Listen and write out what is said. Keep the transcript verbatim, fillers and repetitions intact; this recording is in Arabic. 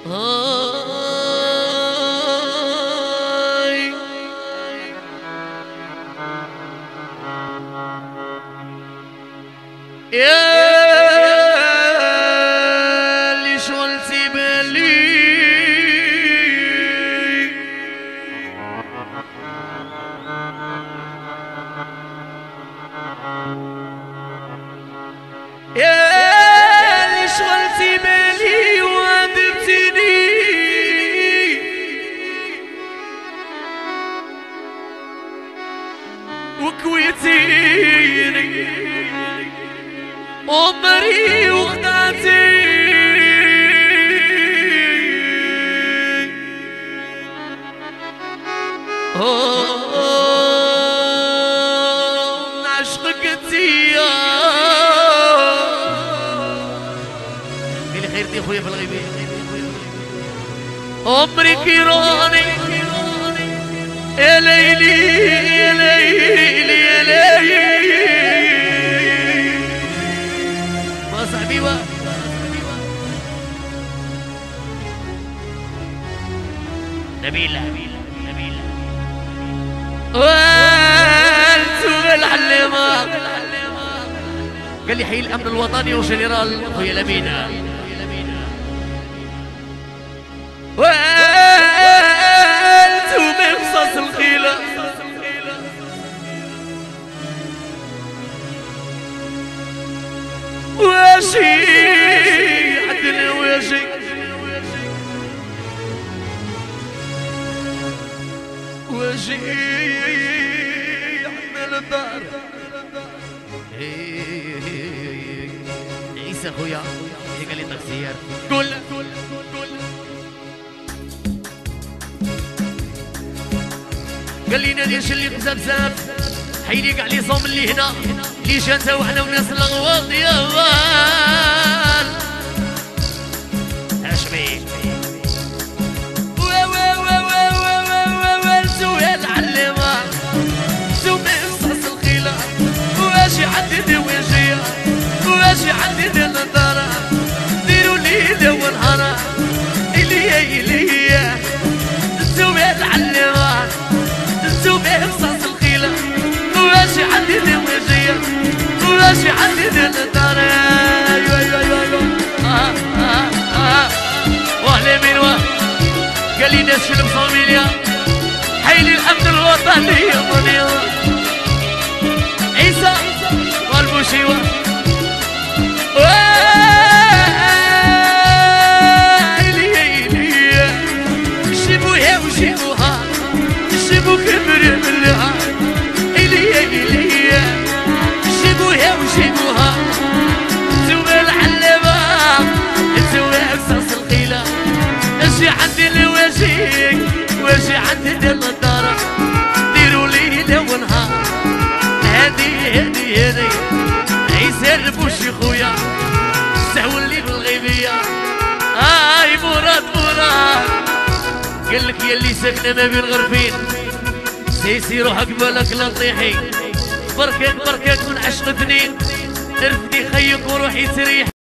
يا لشغل سبالي يا لشغل سبالي ودبتني وكويتيني عمري وخدعتي من عشقك انتيا من خيرتي خويا في الغيبة عمري كيراني يا ليلي يا ليلي يا ليلي نبيلة نبيلة وانتم العلماء قال لي حي الامن الوطني وجنرال خويا لمينا وانتم مصاص الخيلة واشي حدنا واشي وجي عندنا للدار عيسى اخويا قال لي تغسير قول قول قول قال لي نادي شلي بزبزاب حيليك على صوم اللي هنا اللي جا تاوحنا وناس الغواط يا وال عشبيك ماشي عندنا النظارة ديروا ليلة ونهارة إليا إليا انتم يا العلماء انتم يا رصاص الخيلة ماشي عندنا وجية ماشي عندنا النظارة أيوا أيوا أيوا أيوا آه آه آه وأهلا من واه قال لي ناس شنو فاميليا حيلي الأمن الوطني يا عيسى والبوشيوة واجي عندنا النظارة ديروا ليلة ونهار هادي هادي هادي عيسى البوشي خويا السهو اللي في الغيبية آي مراد مراد قال لك يا اللي ساكنة ما بين غرفين سيسي روحك بالك لا تطيحي بركات بركات من عشق بنين نرفدي خيك وروحي تريح.